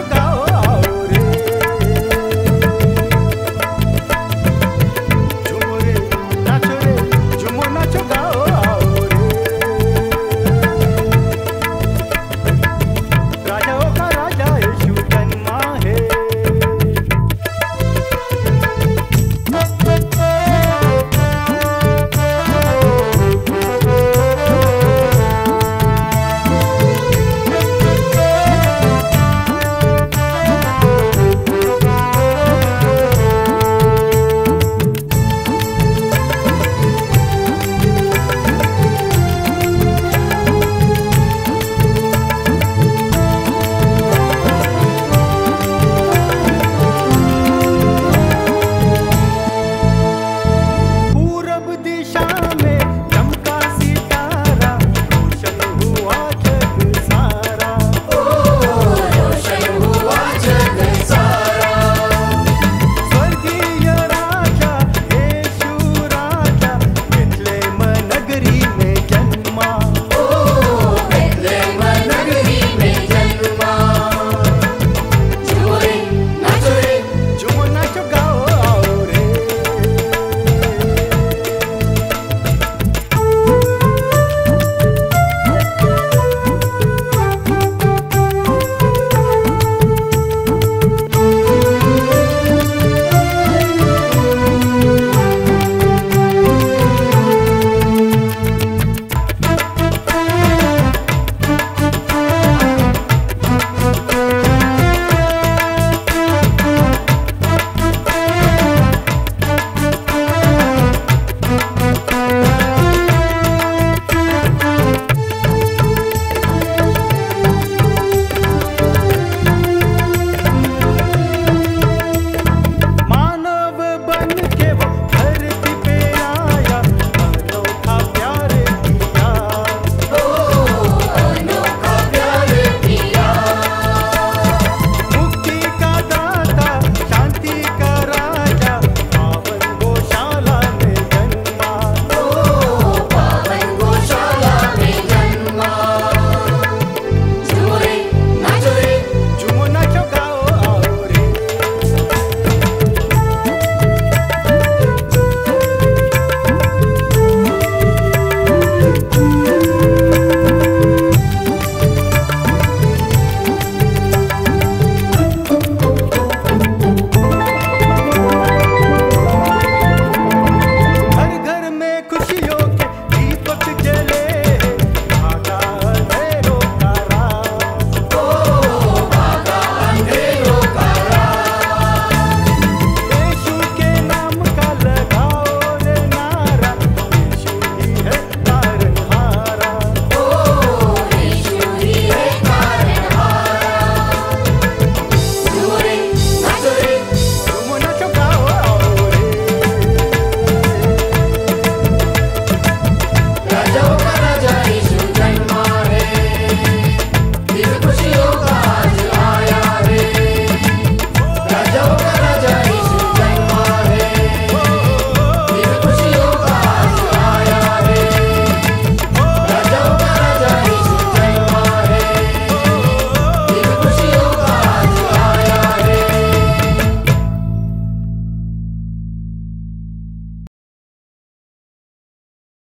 to go.